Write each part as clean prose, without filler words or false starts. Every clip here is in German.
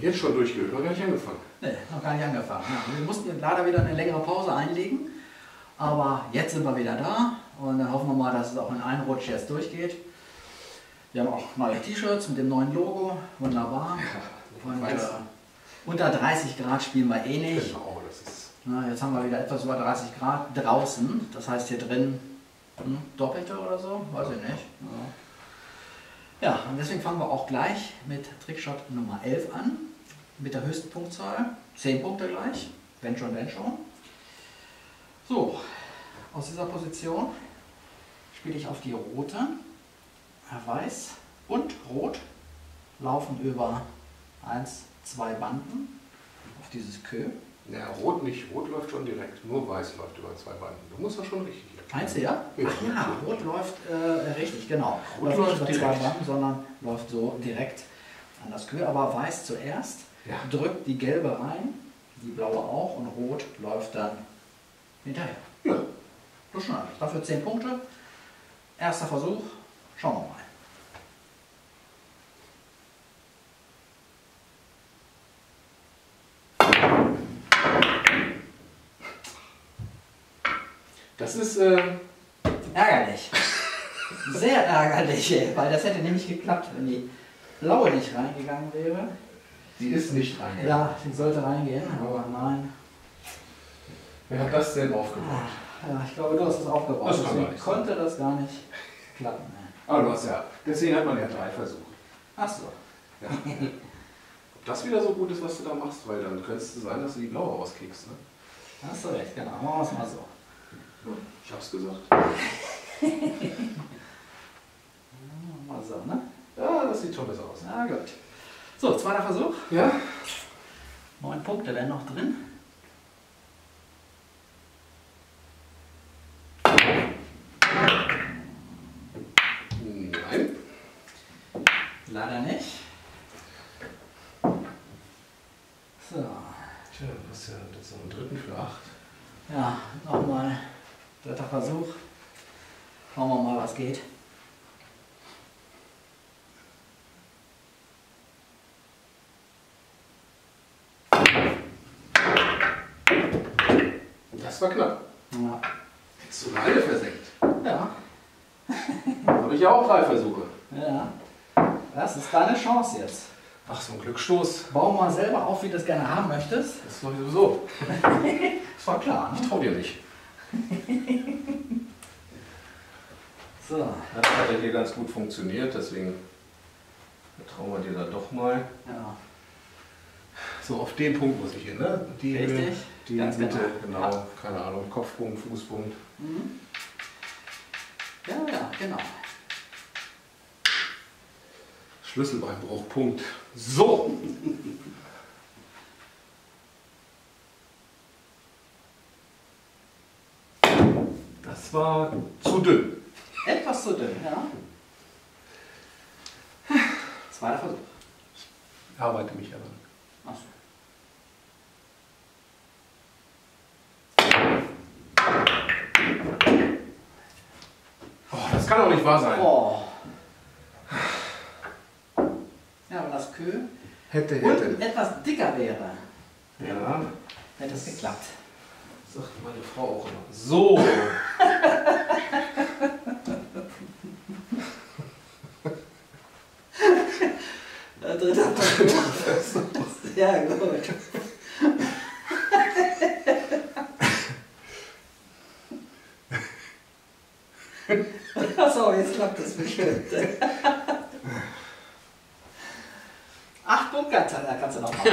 Jetzt schon durchgehört, noch gar nicht angefangen. Nee, noch gar nicht angefangen. Ja, wir mussten leider wieder eine längere Pause einlegen, aber jetzt sind wir wieder da und dann hoffen wir mal, dass es auch in einem Rutsch jetzt durchgeht. Wir haben auch neue T-Shirts mit dem neuen Logo, wunderbar. Ja, und, unter 30 Grad spielen wir eh nicht. Genau, das ist jetzt haben wir wieder etwas über 30 Grad draußen, das heißt hier drin Doppelte oder so, weiß ich nicht. Ja, und deswegen fangen wir auch gleich mit Trickshot Nummer 11 an, mit der höchsten Punktzahl, 10 Punkte gleich, wenn schon, wenn schon. So, aus dieser Position spiele ich auf die rote, weiß und rot, laufen über 1, 2 Banden auf dieses Kö. Ja, rot nicht, rot läuft schon direkt, nur weiß läuft über 2 Banden. Du musst das schon richtig erklären. Meinst du, ja? Ja. Ach ja, rot läuft richtig, genau. Rot läuft nicht über 2 Banden, sondern läuft so direkt an das Kö, aber weiß zuerst, ja, drückt die gelbe rein, die blaue auch und rot läuft dann hinterher. Ja, das ist schon alles. Dafür 10 Punkte. Erster Versuch, schauen wir mal. Das ist ärgerlich. Sehr ärgerlich, weil das hätte nämlich geklappt, wenn die blaue nicht reingegangen wäre. Die ist nicht reingegangen. Ja, die sollte reingehen, aber nein. Wer hat das denn aufgebaut? Ja, ich glaube, du hast das aufgebaut. Das deswegen konnte das gar nicht klappen. Aber du hast ja, deswegen hat man ja 3 Versuche. Ach so. Ja. Ob das wieder so gut ist, was du da machst, weil dann könnte es sein, dass du die blaue rauskriegst. Ne? Hast du recht, genau. Machen wir es mal so. Ich hab's gesagt. Mal so, ne? Ja, das sieht schon besser aus. Na gut. So, zweiter Versuch. Ja. 9 Punkte wären noch drin. Nein. Leider nicht. So. Tja, du hast ja jetzt noch einen dritten für 8. Ja, nochmal. Dritter Versuch. Schauen wir mal, was geht. Das war knapp. Ja. Hättest du eine versenkt? Ja. Habe ich ja auch 3 Versuche. Ja. Das ist deine Chance jetzt. Ach, so ein Glückstoß. Bau mal selber auf, wie du das gerne haben möchtest. Das ist sowieso. Das war klar. Ne? Ich trau dir nicht. So. Das hat ja hier ganz gut funktioniert, deswegen vertrauen wir dir da doch mal. Ja. So, auf den Punkt muss ich hin, ne? Die, richtig. Die ganz Mitte, genau. Ja. Keine Ahnung, Kopfpunkt, Fußpunkt. Mhm. Ja, ja, genau. Schlüsselbeinbruch, Punkt. So! Das war zu dünn. Etwas zu dünn, ja. Zweiter Versuch. Ich arbeite mich aber. Ach so. Oh, das kann doch nicht wahr sein. Oh. Ja, wenn das Kö hätte, und etwas dicker wäre, ja, hätte es geklappt. Sagt meine Frau auch immer. So! Der dritte Versuch. Ja, gut. Achso, jetzt klappt das bestimmt. 8 Punkte, da kannst du noch machen.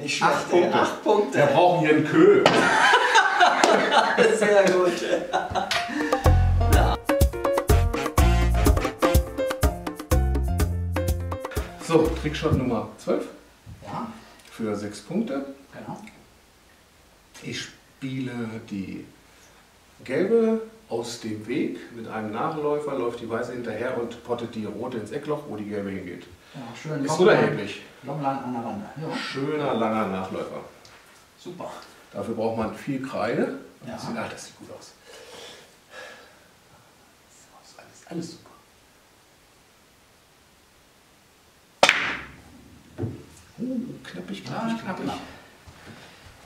Nicht schlecht, 8 Punkte. 8 Punkte. Wir brauchen hier einen Kö. Sehr gut. Ja. So, Trickshot Nummer 12. Ja. Für 6 Punkte. Genau. Ich spiele die gelbe aus dem Weg. Mit einem Nachläufer läuft die weiße hinterher und pottet die rote ins Eckloch, wo die gelbe hingeht. Ja, schön. Ist unerheblich. Longline an der Wand. Ja. Schöner, langer Nachläufer. Super. Dafür braucht man viel Kreide. Ja. Das sieht gut aus. Das ist alles super. Knappig, knappig, knappig. Genau.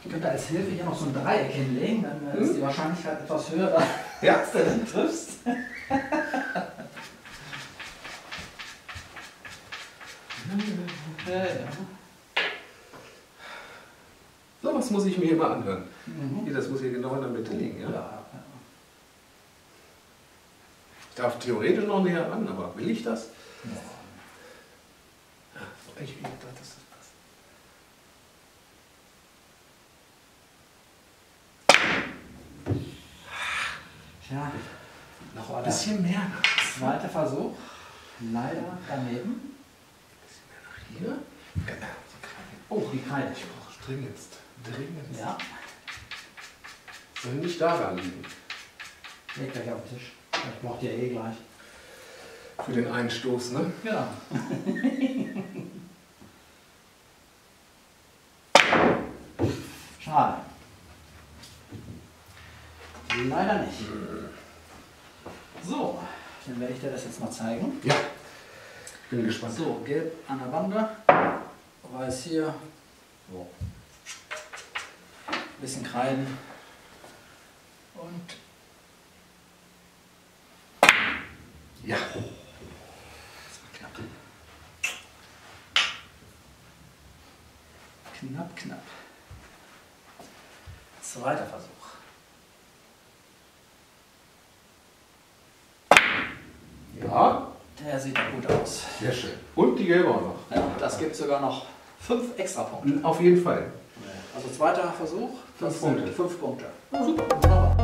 Ich könnte als Hilfe hier noch so ein Dreieck hinlegen, dann ist die Wahrscheinlichkeit etwas höher, ja, dass du dann triffst. Ja, ja. So was muss ich mir immer anhören. Mhm. Das muss hier genau in der Mitte liegen. Ja? Ja. Ich darf theoretisch noch näher ran, aber will ich das? Ja. Ich will nicht, dass das passt. Tja, noch ein bisschen mehr. Zweiter Versuch. Leider daneben. Ein bisschen mehr nach hier. Oh, die Kreide. Ich brauche dringendst. Dringendst. Ja. Soll nicht daran liegen. Leg gleich auf den Tisch. Ich brauche die ja eh gleich. Für den einen Stoß, ne? Ja. Schade. Leider nicht. So, dann werde ich dir das jetzt mal zeigen. Ja. Ich bin gespannt. So, gelb an der Bande, weiß hier. So. Ein bisschen Kreiden. Und. Ja. Knapp, knapp. Zweiter Versuch. Ja. Der sieht gut aus. Sehr schön. Und die gelbe auch noch. Ja, das gibt sogar noch 5 extra Punkte. Auf jeden Fall. Also zweiter Versuch. 5 Punkte. 5 Punkte. Ja, super. Wunderbar.